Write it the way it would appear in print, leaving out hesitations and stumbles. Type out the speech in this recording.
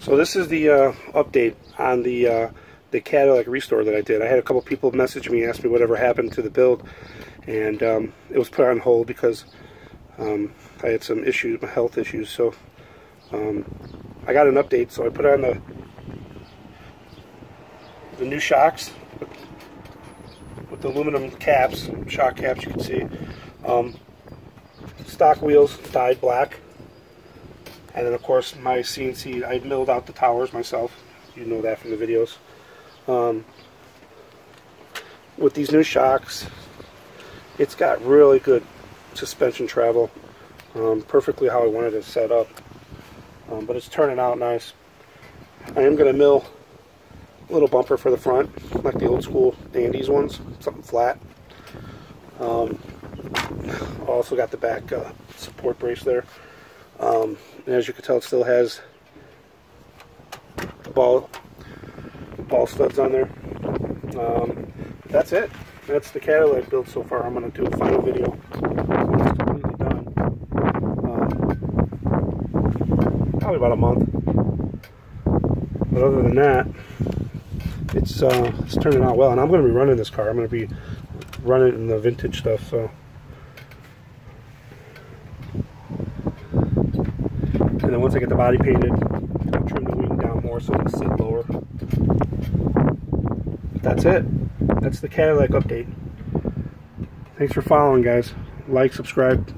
So this is the update on the Cadillac Restore that I did. I had a couple people message me, ask me whatever happened to the build, and it was put on hold because I had some issues, my health issues. So I got an update, so I put on the new shocks with the aluminum caps, shock caps, you can see. Stock wheels dyed black. And then, of course, my CNC, I milled out the towers myself. You know that from the videos. With these new shocks, it's got really good suspension travel. Perfectly how I wanted it set up. But it's turning out nice. I am going to mill a little bumper for the front, like the old school Andy's ones, something flat. Also got the back support brace there. And as you can tell, it still has the ball studs on there. That's it. That's the Cadillac build so far. I'm going to do a final video when it's completely done. Probably about a month. But other than that, it's turning out well. And I'm going to be running this car. I'm going to be running in the vintage stuff. So. And then once I get the body painted, I'll trim the wing down more so it'll sit lower. But that's it. That's the Cadillac update. Thanks for following, guys. Like, subscribe.